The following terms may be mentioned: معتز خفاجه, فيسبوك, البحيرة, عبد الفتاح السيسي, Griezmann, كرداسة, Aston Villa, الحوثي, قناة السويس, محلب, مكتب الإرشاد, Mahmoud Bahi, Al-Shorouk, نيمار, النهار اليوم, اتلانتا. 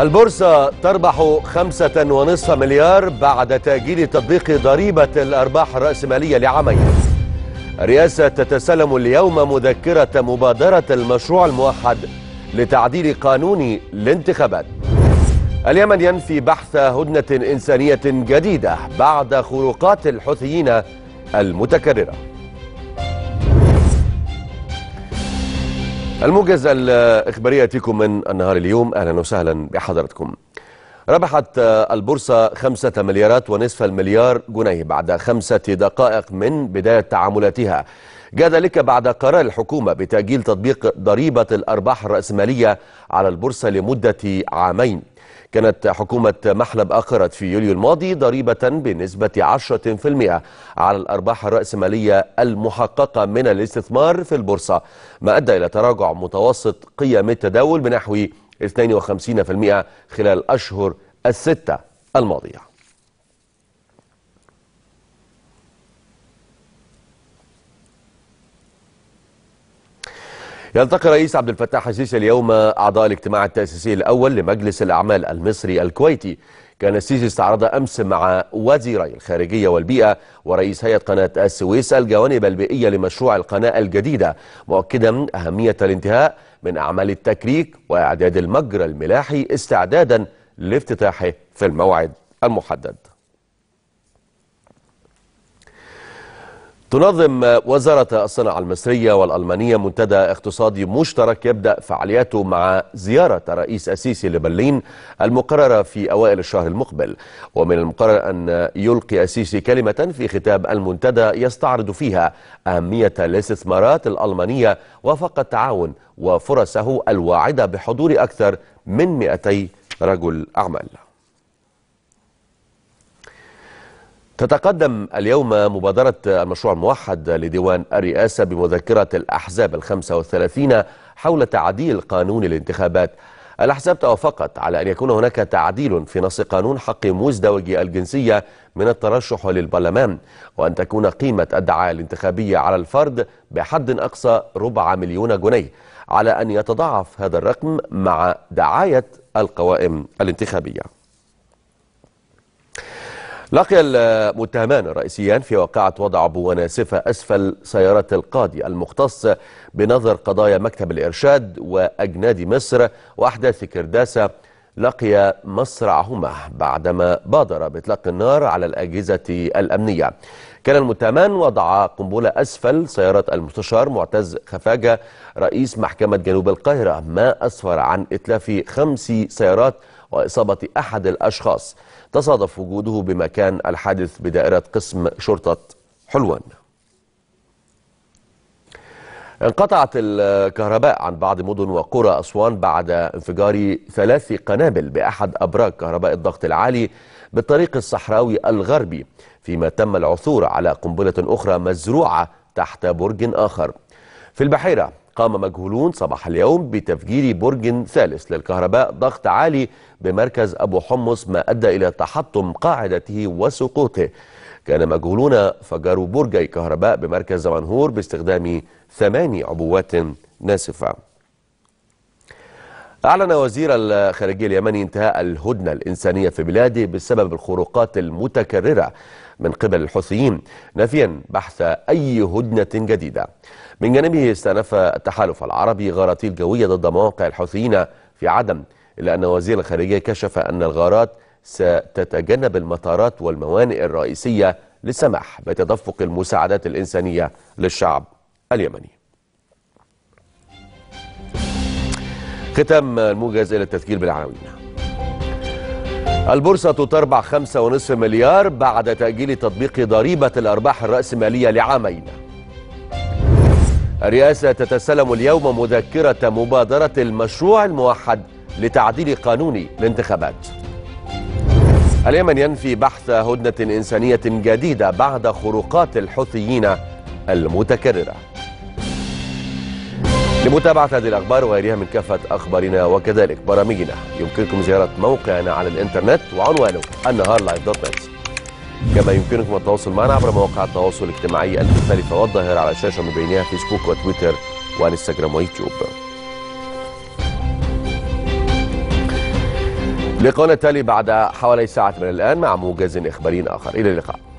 البورصة تربح 5.5 مليار بعد تأجيل تطبيق ضريبة الأرباح الرأسمالية لعامين. الرئاسة تتسلم اليوم مذكرة مبادرة المشروع الموحد لتعديل قانون الانتخابات. اليمن ينفي بحث هدنة إنسانية جديدة بعد خروقات الحوثيين المتكررة. الموجز الإخباري يأتيكم من النهار اليوم. أهلا وسهلا بحضراتكم. ربحت البورصة 5.2 مليار جنيه بعد 5 دقائق من بداية تعاملاتها. جاء ذلك بعد قرار الحكومة بتأجيل تطبيق ضريبة الأرباح الرأسمالية على البورصة لمدة عامين. كانت حكومة محلب أقرت في يوليو الماضي ضريبة بنسبة 10% على الأرباح الرأسمالية المحققة من الاستثمار في البورصة، ما أدى إلى تراجع متوسط قيم التداول بنحو 52% خلال الأشهر الستة الماضية. يلتقي الرئيس عبد الفتاح السيسي اليوم أعضاء الاجتماع التأسيسي الأول لمجلس الأعمال المصري الكويتي. كان السيسي استعرض أمس مع وزيري الخارجية والبيئة ورئيس هيئة قناة السويس الجوانب البيئية لمشروع القناة الجديدة، مؤكدا أهمية الانتهاء من أعمال التكريك وإعداد المجرى الملاحي استعدادا لافتتاحه في الموعد المحدد. تنظم وزارة الصناعة المصرية والألمانية منتدى اقتصادي مشترك يبدأ فعالياته مع زيارة الرئيس السيسي لبرلين المقررة في أوائل الشهر المقبل. ومن المقرر أن يلقي السيسي كلمة في ختام المنتدى يستعرض فيها أهمية الاستثمارات الألمانية وفق التعاون وفرصه الواعدة بحضور أكثر من 200 رجل أعمال. تتقدم اليوم مبادرة المشروع الموحد لديوان الرئاسة بمذكرة الأحزاب 35 حول تعديل قانون الانتخابات. الأحزاب توافقت على أن يكون هناك تعديل في نص قانون حق مزدوجي الجنسية من الترشح للبرلمان، وأن تكون قيمة الدعاية الانتخابية على الفرد بحد أقصى 4 مليون جنيه، على أن يتضاعف هذا الرقم مع دعاية القوائم الانتخابية. لقي المتهمان الرئيسيان في واقعة وضع بوناسفة أسفل سيارة القاضي المختص بنظر قضايا مكتب الإرشاد وأجناد مصر وأحداث كرداسة لقي مصرعهما بعدما بادر بإطلاق النار على الأجهزة الأمنية. كان المتهمان وضع قنبلة أسفل سيارة المستشار معتز خفاجه رئيس محكمة جنوب القاهرة، ما أسفر عن إتلاف 5 سيارات وإصابة أحد الأشخاص. تصادف وجوده بمكان الحادث بدائرة قسم شرطة حلوان. انقطعت الكهرباء عن بعض مدن وقرى أسوان بعد انفجار 3 قنابل بأحد أبراج كهرباء الضغط العالي بالطريق الصحراوي الغربي، فيما تم العثور على قنبلة أخرى مزروعة تحت برج آخر. في البحيرة قام مجهولون صباح اليوم بتفجير برج ثالث للكهرباء ضغط عالي بمركز أبو حمص، ما أدى إلى تحطم قاعدته وسقوطه. كان مجهولون فجروا برجي كهرباء بمركز منهور باستخدام 8 عبوات ناسفة. أعلن وزير الخارجية اليمني انتهاء الهدنة الإنسانية في بلاده بسبب الخروقات المتكررة من قبل الحوثيين، نافيا بحث أي هدنة جديدة. من جانبه استأنف التحالف العربي غاراتي الجوية ضد مواقع الحوثيين في عدن، إلا أن وزير الخارجية كشف أن الغارات ستتجنب المطارات والموانئ الرئيسية للسماح بتدفق المساعدات الإنسانية للشعب اليمني. ختام الموجز إلى التذكير بالعناوين. البورصة تربح 5.5 مليار بعد تأجيل تطبيق ضريبة الأرباح الرأسمالية لعامين. الرئاسة تتسلم اليوم مذكرة مبادرة المشروع الموحد لتعديل قانون الانتخابات. اليمن ينفي بحث هدنة إنسانية جديدة بعد خروقات الحوثيين المتكررة. لمتابعة هذه الأخبار وغيرها من كافة أخبارنا وكذلك برامجنا يمكنكم زيارة موقعنا على الإنترنت وعنوانه النهارلايف.net. كما يمكنكم التواصل معنا عبر مواقع التواصل الاجتماعي المختلفة والظاهرة على الشاشة من بينها فيسبوك وتويتر وانستجرام ويوتيوب. لقاءنا التالي بعد حوالي ساعة من الآن مع موجز إخباري آخر. إلى اللقاء.